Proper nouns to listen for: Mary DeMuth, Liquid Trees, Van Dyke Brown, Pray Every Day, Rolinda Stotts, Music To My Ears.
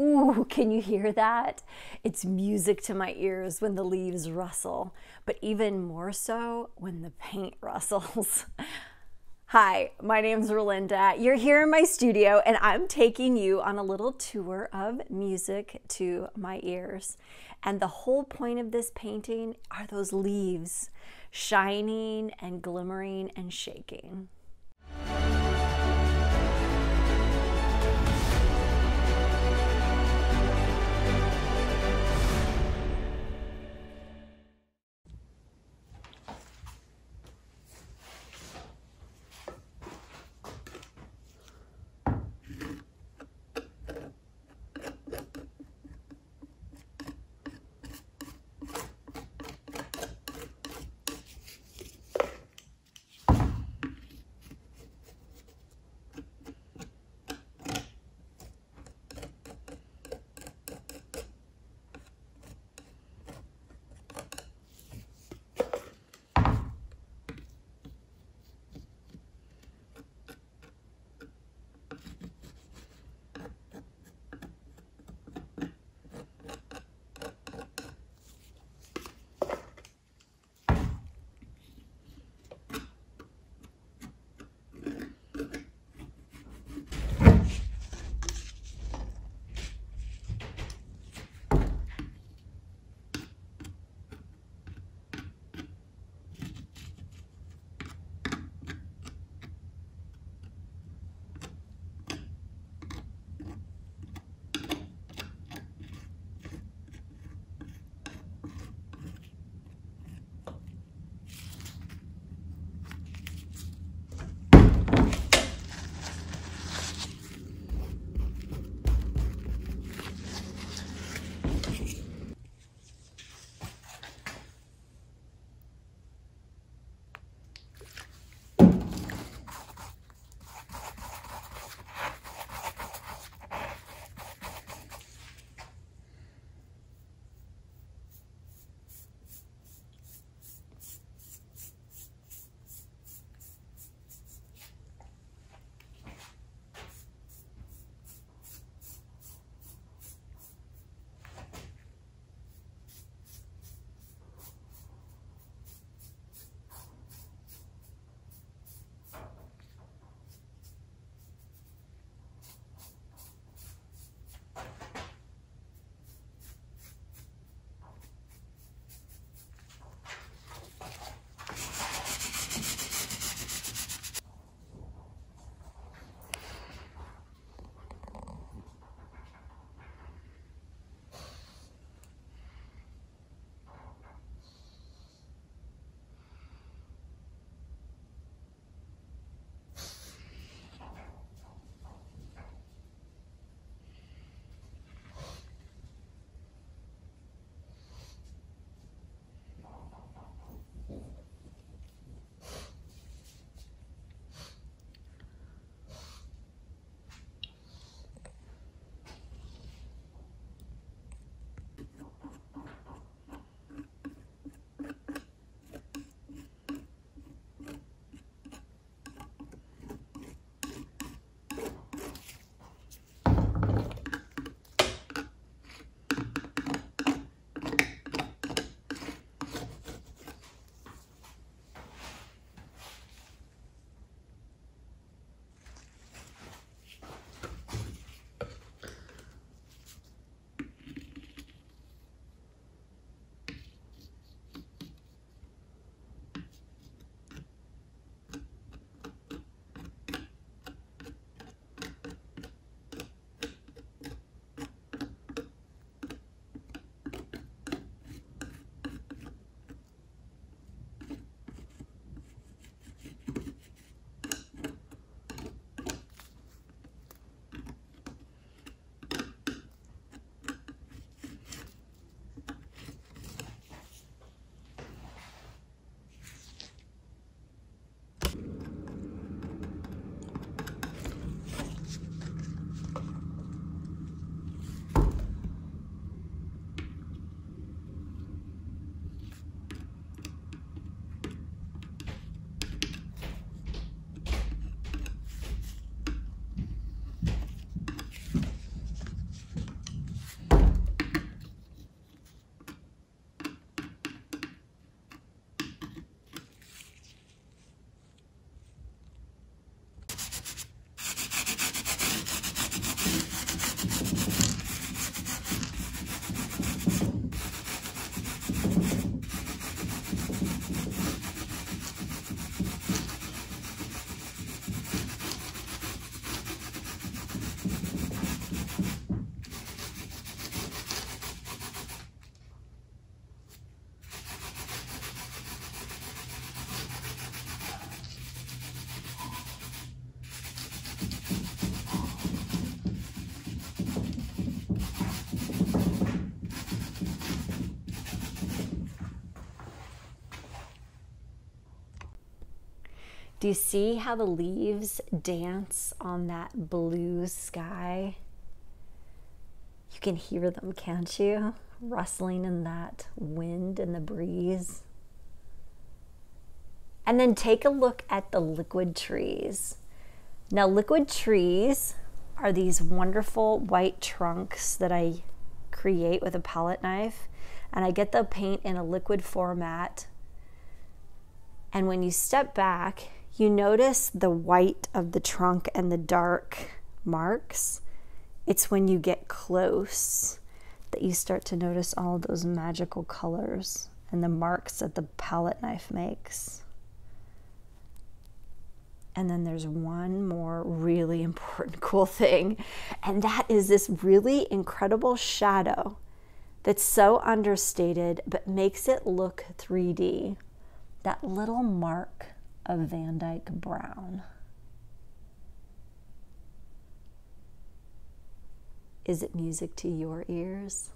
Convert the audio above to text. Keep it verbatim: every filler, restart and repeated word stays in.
Ooh, can you hear that? It's music to my ears when the leaves rustle, but even more so when the paint rustles. Hi, my name's Rolinda. You're here in my studio and I'm taking you on a little tour of music to my ears. And the whole point of this painting are those leaves, shining and glimmering and shaking. Do you see how the leaves dance on that blue sky? You can hear them, can't you? Rustling in that wind and the breeze. And then take a look at the liquid trees. Now, liquid trees are these wonderful white trunks that I create with a palette knife, and I get the paint in a liquid format. And when you step back, you notice the white of the trunk and the dark marks. It's when you get close that you start to notice all those magical colors and the marks that the palette knife makes. And then there's one more really important cool thing, and that is this really incredible shadow that's so understated but makes it look three D. That little mark of Van Dyke Brown. Is it music to your ears?